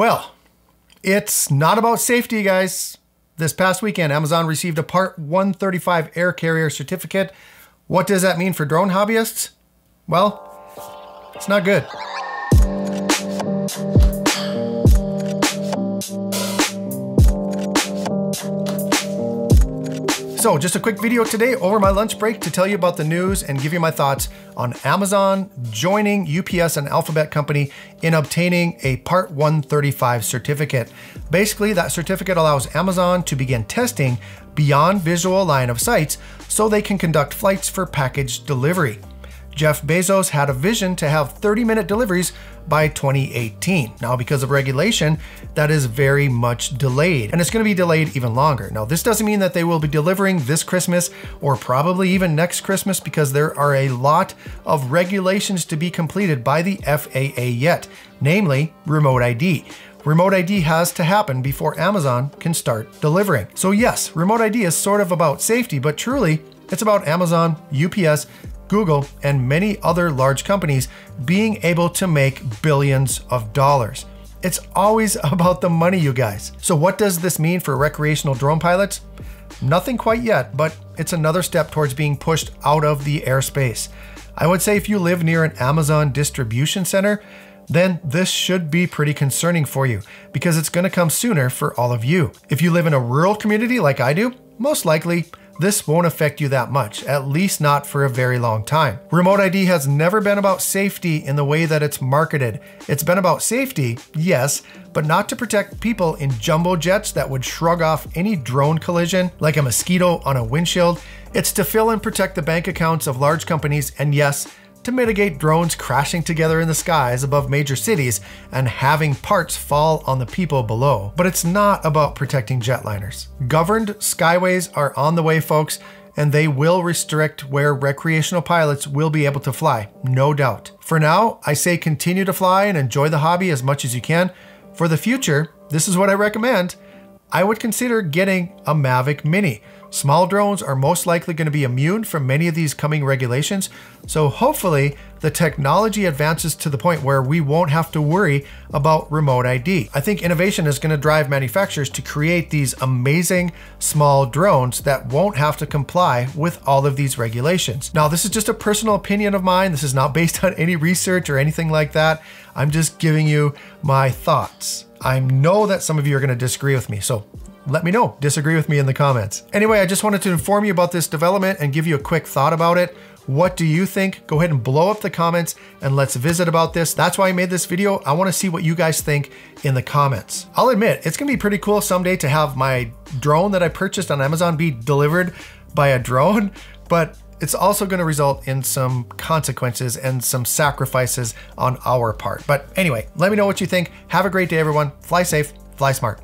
Well, it's not about safety, guys. This past weekend, Amazon received a Part 135 air carrier certificate. What does that mean for drone hobbyists? Well, it's not good. So just a quick video today over my lunch break to tell you about the news and give you my thoughts on Amazon joining UPS and Alphabet Company in obtaining a Part 135 certificate. Basically, that certificate allows Amazon to begin testing beyond visual line of sights so they can conduct flights for package delivery. Jeff Bezos had a vision to have 30-minute deliveries by 2018. Now, because of regulation, that is very much delayed, and it's going to be delayed even longer. Now, this doesn't mean that they will be delivering this Christmas or probably even next Christmas, because there are a lot of regulations to be completed by the FAA yet, namely Remote ID. Remote ID has to happen before Amazon can start delivering. So yes, Remote ID is sort of about safety, but truly it's about Amazon, UPS, Google, and many other large companies being able to make billions of dollars. It's always about the money, you guys. So what does this mean for recreational drone pilots? Nothing quite yet, but it's another step towards being pushed out of the airspace. I would say if you live near an Amazon distribution center, then this should be pretty concerning for you, because it's going to come sooner for all of you. If you live in a rural community like I do, most likely this won't affect you that much, at least not for a very long time. Remote ID has never been about safety in the way that it's marketed. It's been about safety, yes, but not to protect people in jumbo jets that would shrug off any drone collision like a mosquito on a windshield. It's to fill and protect the bank accounts of large companies, and yes, to mitigate drones crashing together in the skies above major cities and having parts fall on the people below. But it's not about protecting jetliners. Governed skyways are on the way, folks, and they will restrict where recreational pilots will be able to fly, no doubt. For now, I say continue to fly and enjoy the hobby as much as you can. For the future, this is what I recommend. I would consider getting a Mavic Mini. Small drones are most likely going to be immune from many of these coming regulations, so hopefully the technology advances to the point where we won't have to worry about Remote ID. I think innovation is going to drive manufacturers to create these amazing small drones that won't have to comply with all of these regulations. Now, this is just a personal opinion of mine. This is not based on any research or anything like that. I'm just giving you my thoughts. I know that some of you are going to disagree with me, so let me know. Disagree with me in the comments. Anyway, I just wanted to inform you about this development and give you a quick thought about it. What do you think? Go ahead and blow up the comments and let's visit about this. That's why I made this video. I want to see what you guys think in the comments. I'll admit, it's going to be pretty cool someday to have my drone that I purchased on Amazon be delivered by a drone, but it's also going to result in some consequences and some sacrifices on our part. But anyway, let me know what you think. Have a great day, everyone. Fly safe, fly smart.